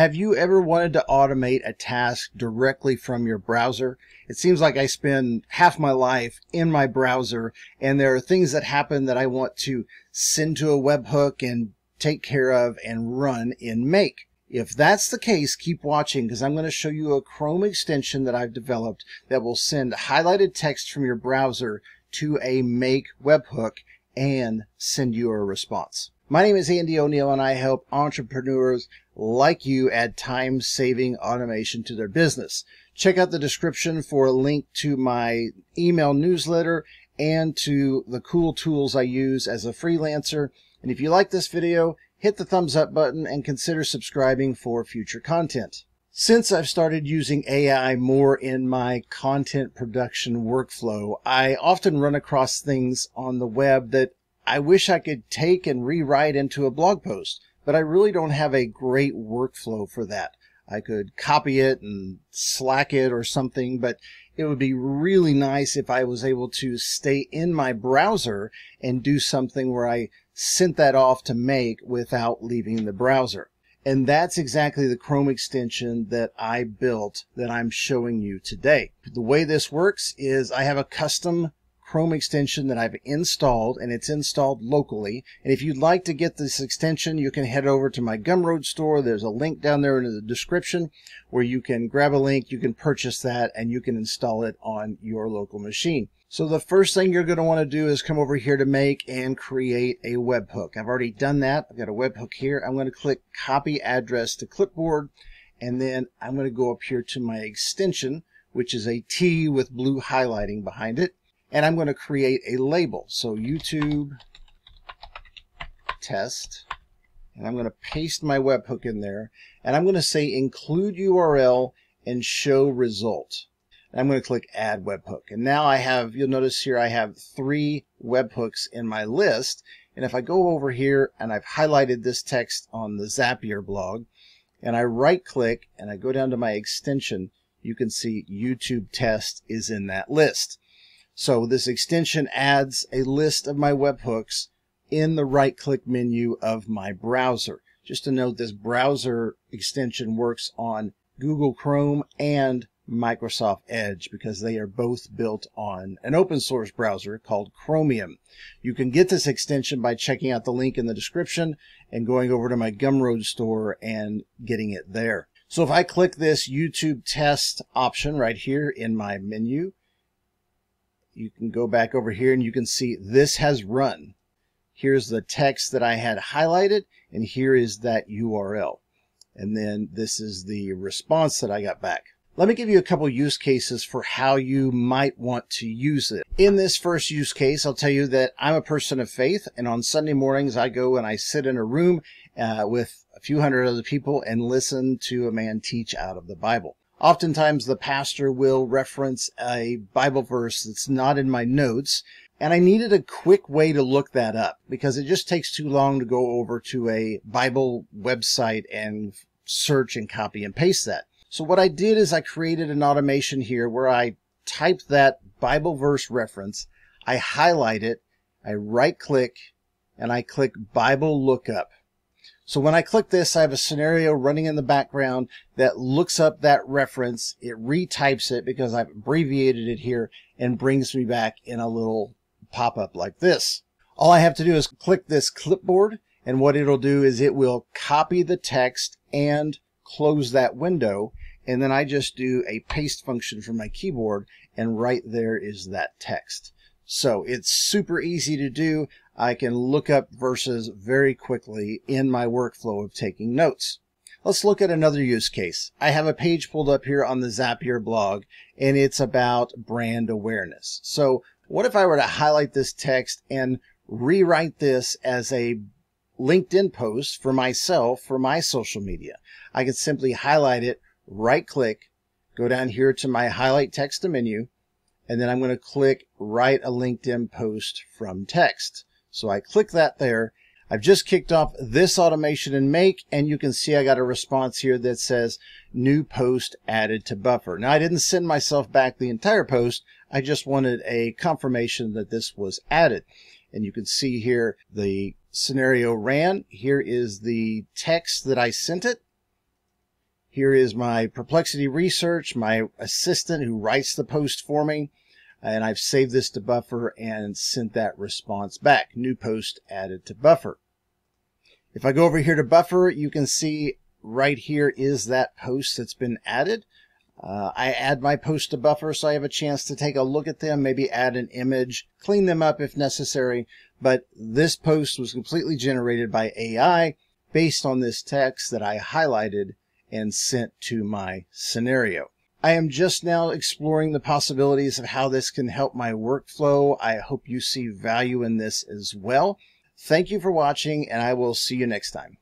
Have you ever wanted to automate a task directly from your browser? It seems like I spend half my life in my browser, and there are things that happen that I want to send to a webhook and take care of and run in Make. If that's the case, keep watching, because I'm going to show you a Chrome extension that I've developed that will send highlighted text from your browser to a Make webhook and send you a response. My name is Andy O'Neil, and I help entrepreneurs like you add time-saving automation to their business. Check out the description for a link to my email newsletter and to the cool tools I use as a freelancer. And if you like this video, hit the thumbs up button and consider subscribing for future content. Since I've started using AI more in my content production workflow, I often run across things on the web that I wish I could take and rewrite into a blog post, but I really don't have a great workflow for that. I could copy it and Slack it or something, but it would be really nice if I was able to stay in my browser and do something where I sent that off to Make without leaving the browser. And that's exactly the Chrome extension that I built that I'm showing you today. The way this works is I have a custom Chrome extension that I've installed, and it's installed locally. And if you'd like to get this extension, you can head over to my Gumroad store. There's a link down there in the description where you can grab a link, you can purchase that, and you can install it on your local machine. So the first thing you're going to want to do is come over here to Make and create a webhook. I've already done that. I've got a webhook here. I'm going to click Copy Address to Clipboard, and then I'm going to go up here to my extension, which is a T with blue highlighting behind it, and I'm going to create a label. So YouTube test, and I'm going to paste my webhook in there, and I'm going to say include URL and show result. I'm going to click Add Webhook. And now I have, you'll notice here, I have 3 webhooks in my list. And if I go over here and I've highlighted this text on the Zapier blog, and I right click and I go down to my extension, you can see YouTube test is in that list. So this extension adds a list of my webhooks in the right click menu of my browser. Just to note, this browser extension works on Google Chrome and Microsoft Edge because they are both built on an open source browser called Chromium. You can get this extension by checking out the link in the description and going over to my Gumroad store and getting it there. So if I click this YouTube test option right here in my menu, you can go back over here and you can see this has run. Here's the text that I had highlighted, and here is that URL. And then this is the response that I got back. Let me give you a couple use cases for how you might want to use it. In this first use case, I'll tell you that I'm a person of faith, and on Sunday mornings I go and I sit in a room with a few hundred other people and listen to a man teach out of the Bible. Oftentimes the pastor will reference a Bible verse that's not in my notes, and I needed a quick way to look that up because it just takes too long to go over to a Bible website and search and copy and paste that. So what I did is I created an automation here where I type that Bible verse reference, I highlight it, I right click, and I click Bible lookup. So when I click this, I have a scenario running in the background that looks up that reference, it retypes it because I've abbreviated it here, and brings me back in a little pop-up like this. All I have to do is click this clipboard, and what it'll do is it will copy the text and close that window, and then I just do a paste function from my keyboard, and right there is that text. So it's super easy to do. I can look up verses very quickly in my workflow of taking notes. Let's look at another use case. I have a page pulled up here on the Zapier blog, and it's about brand awareness. So what if I were to highlight this text and rewrite this as a LinkedIn post for myself, for my social media? I could simply highlight it, right click, go down here to my highlight text to menu, and then I'm going to click write a LinkedIn post from text. So I click that there. I've just kicked off this automation in Make, and you can see I got a response here that says new post added to Buffer. Now I didn't send myself back the entire post. I just wanted a confirmation that this was added. And you can see here the scenario ran. Here is the text that I sent it. Here is my Perplexity research, my assistant who writes the post for me, and I've saved this to Buffer and sent that response back. New post added to Buffer. If I go over here to Buffer, you can see right here is that post that's been added. I add my post to Buffer so I have a chance to take a look at them, maybe add an image, clean them up if necessary. But this post was completely generated by AI based on this text that I highlighted and sent to my scenario. I am just now exploring the possibilities of how this can help my workflow. I hope you see value in this as well. Thank you for watching, and I will see you next time.